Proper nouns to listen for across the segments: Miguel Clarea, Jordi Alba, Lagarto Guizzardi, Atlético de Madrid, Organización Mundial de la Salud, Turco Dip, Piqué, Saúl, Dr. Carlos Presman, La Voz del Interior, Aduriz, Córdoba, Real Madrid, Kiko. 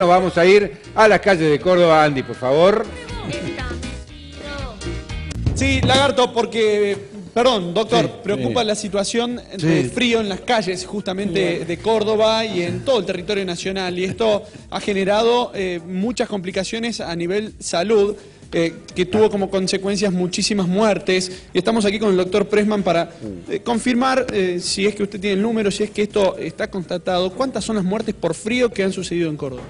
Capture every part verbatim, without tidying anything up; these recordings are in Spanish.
Nos vamos a ir a las calles de Córdoba, Andy, por favor. Sí, Lagarto, porque, perdón, doctor, sí, preocupa sí. la situación de frío en las calles justamente de Córdoba y en todo el territorio nacional. Y esto ha generado eh, muchas complicaciones a nivel salud, eh, que tuvo como consecuencias muchísimas muertes. Y estamos aquí con el doctor Presman para eh, confirmar eh, si es que usted tiene el número, si es que esto está constatado. ¿Cuántas son las muertes por frío que han sucedido en Córdoba?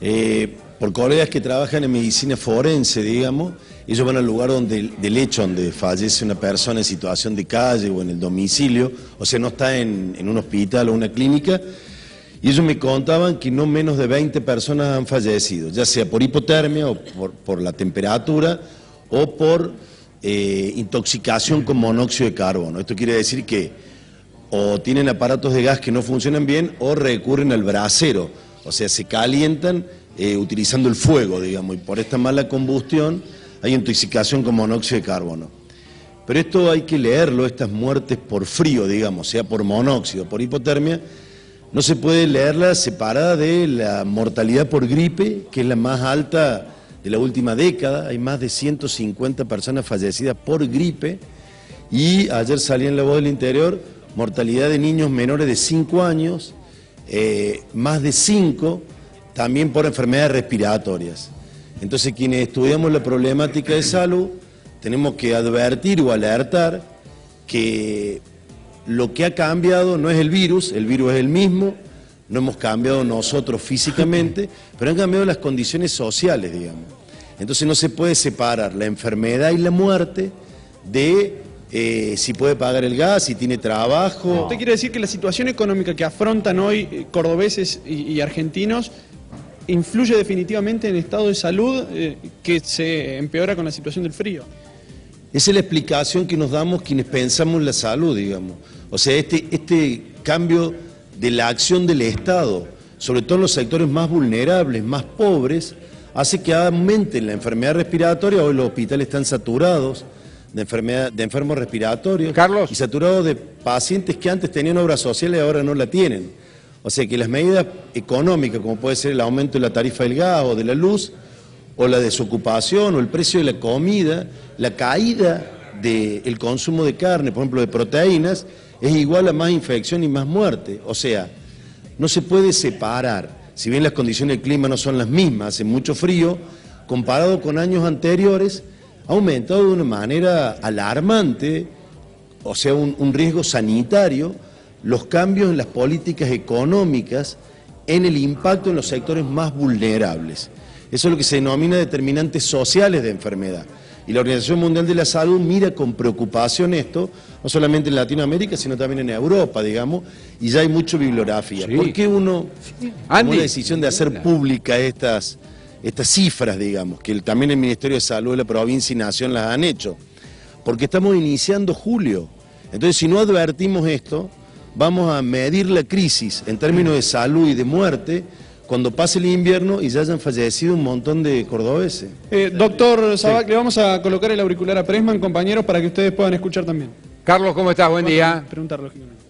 Eh, por colegas que trabajan en medicina forense, digamos, ellos van al lugar donde, del hecho donde fallece una persona en situación de calle o en el domicilio, o sea, no está en, en un hospital o una clínica, y ellos me contaban que no menos de veinte personas han fallecido, ya sea por hipotermia o por, por la temperatura o por eh, intoxicación con monóxido de carbono. Esto quiere decir que o tienen aparatos de gas que no funcionan bien o recurren al brasero. O sea, se calientan eh, utilizando el fuego, digamos, y por esta mala combustión hay intoxicación con monóxido de carbono. Pero esto hay que leerlo, estas muertes por frío, digamos, sea por monóxido, por hipotermia, no se puede leerla separada de la mortalidad por gripe, que es la más alta de la última década. Hay más de ciento cincuenta personas fallecidas por gripe, y ayer salía en La Voz del Interior, mortalidad de niños menores de cinco años, Eh, más de cinco también por enfermedades respiratorias. Entonces, quienes estudiamos la problemática de salud, tenemos que advertir o alertar que lo que ha cambiado no es el virus, el virus es el mismo, no hemos cambiado nosotros físicamente, pero han cambiado las condiciones sociales, digamos. Entonces no se puede separar la enfermedad y la muerte de... Eh, si puede pagar el gas, si tiene trabajo. No. ¿Usted quiere decir que la situación económica que afrontan hoy cordobeses y, y argentinos influye definitivamente en el estado de salud eh, que se empeora con la situación del frío? Esa es la explicación que nos damos quienes pensamos la salud, digamos. O sea, este, este cambio de la acción del Estado, sobre todo en los sectores más vulnerables, más pobres, hace que aumenten la enfermedad respiratoria. Hoy los hospitales están saturados de enfermedad, de enfermos respiratorios, Carlos, y saturados de pacientes que antes tenían obras sociales y ahora no la tienen. O sea que las medidas económicas, como puede ser el aumento de la tarifa del gas o de la luz, o la desocupación, o el precio de la comida, la caída del consumo de carne, por ejemplo de proteínas, es igual a más infección y más muerte. O sea, no se puede separar, si bien las condiciones del clima no son las mismas, hace mucho frío, comparado con años anteriores, ha aumentado de una manera alarmante, o sea, un, un riesgo sanitario, los cambios en las políticas económicas en el impacto en los sectores más vulnerables. Eso es lo que se denomina determinantes sociales de enfermedad. Y la Organización Mundial de la Salud mira con preocupación esto, no solamente en Latinoamérica, sino también en Europa, digamos, y ya hay mucha bibliografía. Sí. ¿Por qué uno tomó la decisión de hacer pública estas... estas cifras, digamos, que también el Ministerio de Salud de la provincia y Nación las han hecho? Porque estamos iniciando julio. Entonces, si no advertimos esto, vamos a medir la crisis en términos de salud y de muerte cuando pase el invierno y ya hayan fallecido un montón de cordobeses. Eh, doctor Sabac, sí. Le vamos a colocar el auricular a Presman, compañeros, para que ustedes puedan escuchar también. Carlos, ¿cómo estás? Buen día. Pregunta lógicamente.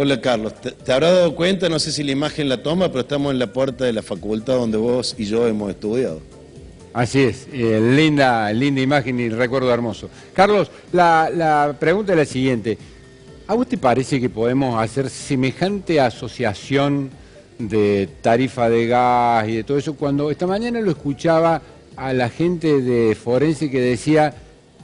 Hola Carlos, te, te habrás dado cuenta, no sé si la imagen la toma, pero estamos en la puerta de la facultad donde vos y yo hemos estudiado. Así es, eh, linda, linda imagen y recuerdo hermoso. Carlos, la, la pregunta es la siguiente. ¿A vos te parece que podemos hacer semejante asociación de tarifa de gas y de todo eso? Cuando esta mañana lo escuchaba a la gente de forense que decía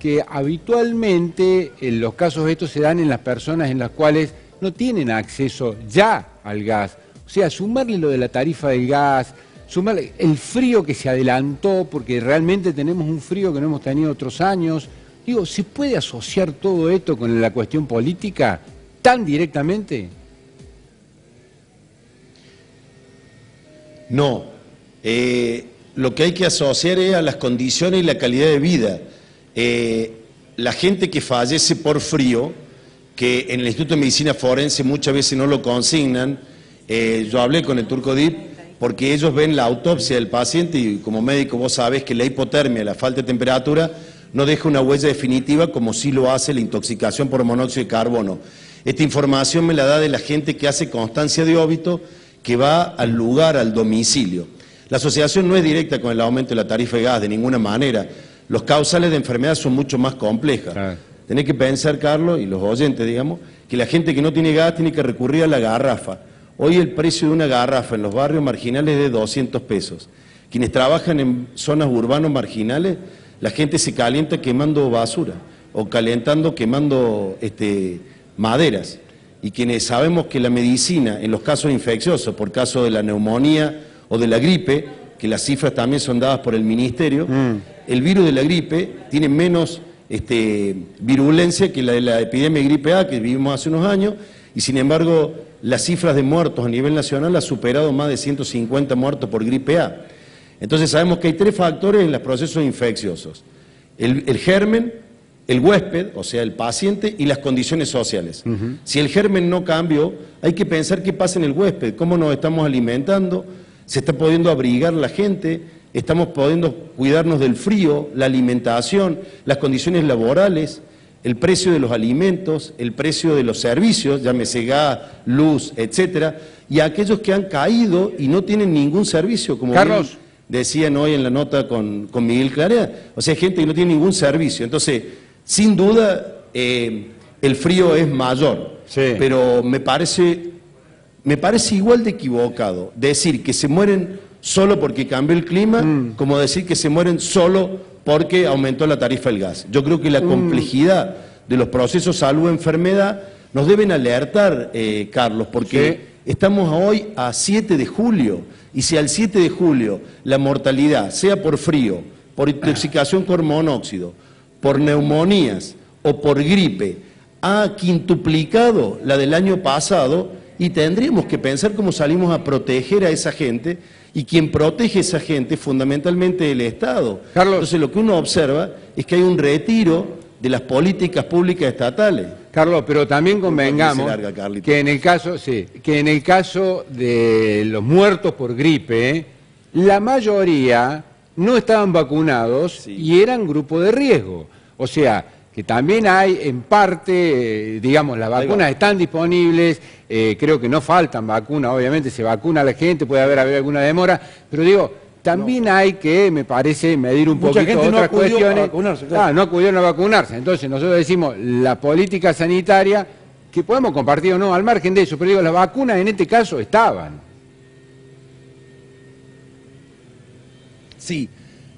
que habitualmente en los casos estos se dan en las personas en las cuales no tienen acceso ya al gas. O sea, sumarle lo de la tarifa del gas, sumarle el frío que se adelantó, porque realmente tenemos un frío que no hemos tenido otros años. Digo, ¿se puede asociar todo esto con la cuestión política tan directamente? No. Eh, lo que hay que asociar es a las condiciones y la calidad de vida. Eh, la gente que fallece por frío, que en el Instituto de Medicina Forense muchas veces no lo consignan, eh, yo hablé con el Turco Dip, porque ellos ven la autopsia del paciente y como médico vos sabés que la hipotermia, la falta de temperatura, no deja una huella definitiva como sí lo hace la intoxicación por monóxido de carbono. Esta información me la da de la gente que hace constancia de óbito, que va al lugar, al domicilio. La asociación no es directa con el aumento de la tarifa de gas de ninguna manera. Los causales de enfermedad son mucho más complejas. Ah. Tenés que pensar, Carlos, y los oyentes, digamos, que la gente que no tiene gas tiene que recurrir a la garrafa. Hoy el precio de una garrafa en los barrios marginales es de doscientos pesos. Quienes trabajan en zonas urbanas marginales, la gente se calienta quemando basura o calentando quemando este, maderas. Y quienes sabemos que la medicina, en los casos infecciosos, por caso de la neumonía o de la gripe, que las cifras también son dadas por el Ministerio, mm. el virus de la gripe tiene menos este, virulencia que la de la epidemia de gripe A que vivimos hace unos años, y sin embargo las cifras de muertos a nivel nacional ha superado más de ciento cincuenta muertos por gripe A. Entonces sabemos que hay tres factores en los procesos infecciosos: el, el germen, el huésped, o sea, el paciente, y las condiciones sociales. Uh-huh. Si el germen no cambió, hay que pensar qué pasa en el huésped, cómo nos estamos alimentando, se está pudiendo abrigar la gente, estamos pudiendo cuidarnos del frío, la alimentación, las condiciones laborales, el precio de los alimentos, el precio de los servicios, llámese gas, luz, etcétera, y aquellos que han caído y no tienen ningún servicio, como Carlos. Decían hoy en la nota con, con Miguel Clarea, o sea, gente que no tiene ningún servicio. Entonces, sin duda, eh, el frío es mayor, sí. pero me parece, me parece igual de equivocado decir que se mueren solo porque cambió el clima, mm. como decir que se mueren solo porque aumentó la tarifa del gas. Yo creo que la complejidad mm. de los procesos salud-enfermedad nos deben alertar, eh, Carlos, porque sí. estamos hoy a siete de julio, y si al siete de julio la mortalidad, sea por frío, por intoxicación con monóxido, por neumonías o por gripe, ha quintuplicado la del año pasado, y tendríamos que pensar cómo salimos a proteger a esa gente, y quien protege a esa gente es fundamentalmente el Estado. Carlos. Entonces lo que uno observa es que hay un retiro de las políticas públicas estatales. Carlos, pero también convengamos que en el caso, sí, que en el caso de los muertos por gripe, la mayoría no estaban vacunados sí. y eran grupo de riesgo. O sea, que también hay en parte, digamos, las vacunas están disponibles, eh, creo que no faltan vacunas, obviamente se vacuna a la gente, puede haber, haber alguna demora, pero digo... También no. hay que, me parece, medir un Mucha poquito otras no cuestiones. Claro. Ah, no acudieron a vacunarse. Entonces nosotros decimos la política sanitaria, que podemos compartir o no, al margen de eso, pero digo, las vacunas en este caso estaban. Sí,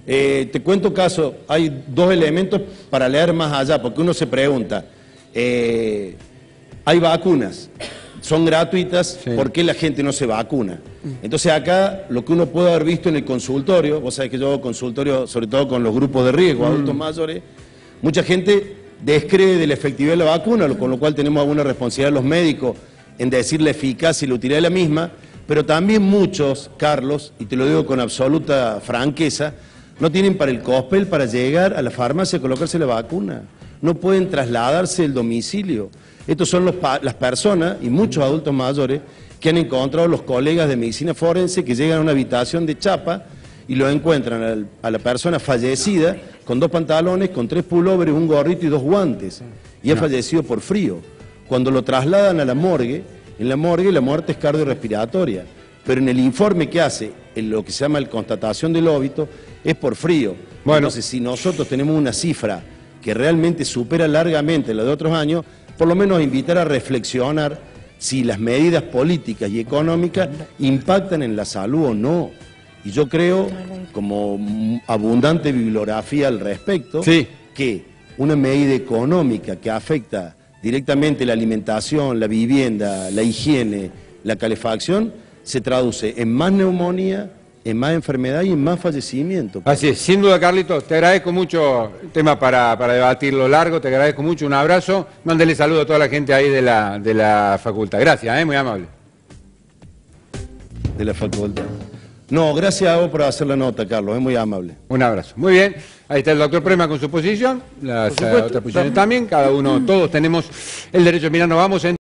eh, te cuento caso, hay dos elementos para leer más allá, porque uno se pregunta, eh, hay vacunas, son gratuitas, sí. ¿por qué la gente no se vacuna? Entonces acá, lo que uno puede haber visto en el consultorio, vos sabés que yo hago consultorio sobre todo con los grupos de riesgo, adultos mm. mayores, mucha gente descree de la efectividad de la vacuna, con lo cual tenemos alguna responsabilidad los médicos en decir la eficacia y la utilidad de la misma, pero también muchos, Carlos, y te lo digo con absoluta franqueza, no tienen para el cospel para llegar a la farmacia a colocarse la vacuna, no pueden trasladarse del domicilio. Estos son los, las personas, y muchos adultos mayores, que han encontrado los colegas de medicina forense que llegan a una habitación de chapa y lo encuentran al, a la persona fallecida con dos pantalones, con tres pulóveres, un gorrito y dos guantes, y ha fallecido por frío. Cuando lo trasladan a la morgue, en la morgue la muerte es cardiorrespiratoria, pero en el informe que hace, en lo que se llama la constatación del óbito, es por frío. Bueno. Entonces, si nosotros tenemos una cifra que realmente supera largamente la de otros años, por lo menos invitar a reflexionar si las medidas políticas y económicas impactan en la salud o no. Y yo creo, como abundante bibliografía al respecto, sí. que una medida económica que afecta directamente la alimentación, la vivienda, la higiene, la calefacción, se traduce en más neumonía, en más enfermedad y en más fallecimiento. Así es, sin duda, Carlitos, te agradezco mucho, tema para, para debatirlo largo, te agradezco mucho, un abrazo, mándale saludo a toda la gente ahí de la, de la facultad. Gracias, ¿eh? Muy amable. De la facultad. No, gracias a vos por hacer la nota, Carlos, es muy amable. Un abrazo, muy bien. Ahí está el doctor Presman con su posición, las otras posiciones también, cada uno, todos tenemos el derecho. Mirá, nos vamos en...